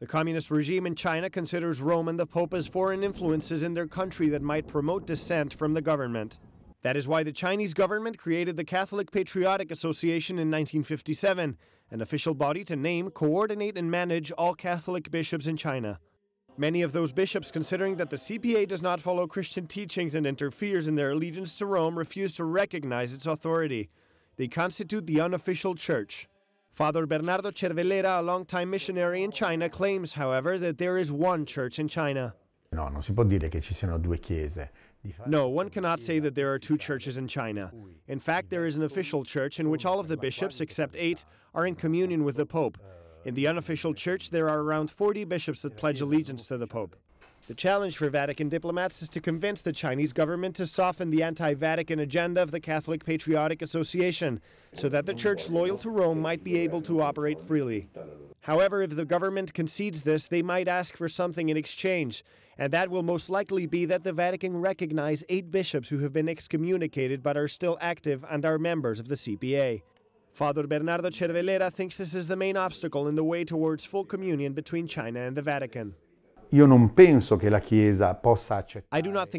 The communist regime in China considers Rome and the Pope as foreign influences in their country that might promote dissent from the government. That is why the Chinese government created the Catholic Patriotic Association in 1957, an official body to name, coordinate, and manage all Catholic bishops in China. Many of those bishops, considering that the CPA does not follow Christian teachings and interferes in their allegiance to Rome, refuse to recognize its authority. They constitute the unofficial church. Father Bernardo Cervellera, a longtime missionary in China, claims, however, that there is one church in China. No, one cannot say that there are two churches in China. In fact, there is an official church in which all of the bishops, except 8, are in communion with the Pope. In the unofficial church, there are around 40 bishops that pledge allegiance to the Pope. The challenge for Vatican diplomats is to convince the Chinese government to soften the anti-Vatican agenda of the Catholic Patriotic Association, so that the church loyal to Rome might be able to operate freely. However, if the government concedes this, they might ask for something in exchange, and that will most likely be that the Vatican recognize 8 bishops who have been excommunicated but are still active and are members of the CPA. Father Bernardo Cervellera thinks this is the main obstacle in the way towards full communion between China and the Vatican. I do not think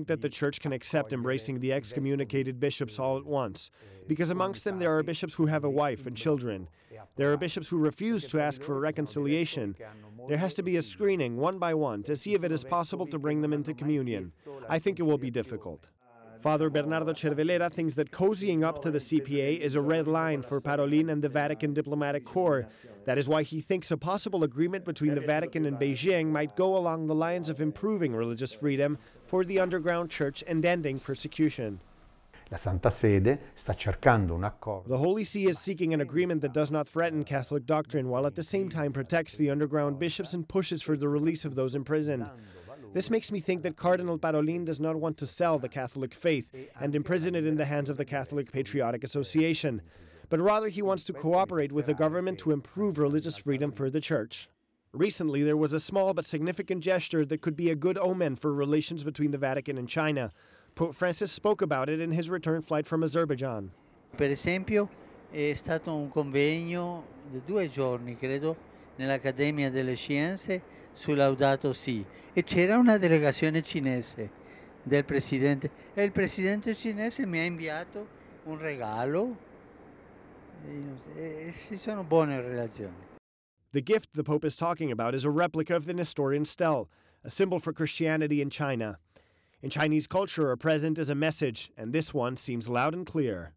that the Church can accept embracing the excommunicated bishops all at once, because amongst them there are bishops who have a wife and children. There are bishops who refuse to ask for reconciliation. There has to be a screening, one by one, to see if it is possible to bring them into communion. I think it will be difficult. Father Bernardo Cervellera thinks that cozying up to the CPA is a red line for Parolin and the Vatican diplomatic corps. That is why he thinks a possible agreement between the Vatican and Beijing might go along the lines of improving religious freedom for the underground church and ending persecution. The Holy See is seeking an agreement that does not threaten Catholic doctrine, while at the same time protects the underground bishops and pushes for the release of those imprisoned. This makes me think that Cardinal Parolin does not want to sell the Catholic faith and imprison it in the hands of the Catholic Patriotic Association, but rather he wants to cooperate with the government to improve religious freedom for the Church. Recently, there was a small but significant gesture that could be a good omen for relations between the Vatican and China. Pope Francis spoke about it in his return flight from Azerbaijan. Per esempio, è stato un convegno di 2 giorni, credo, nell'Accademia delle Scienze su Laudato Si, e c'era una delegazione cinese del presidente, e il presidente cinese mi ha inviato un regalo, e ci sono buone relazioni. The gift the Pope is talking about is a replica of the Nestorian stele, a symbol for Christianity in China. In Chinese culture, a present is a message, and this one seems loud and clear.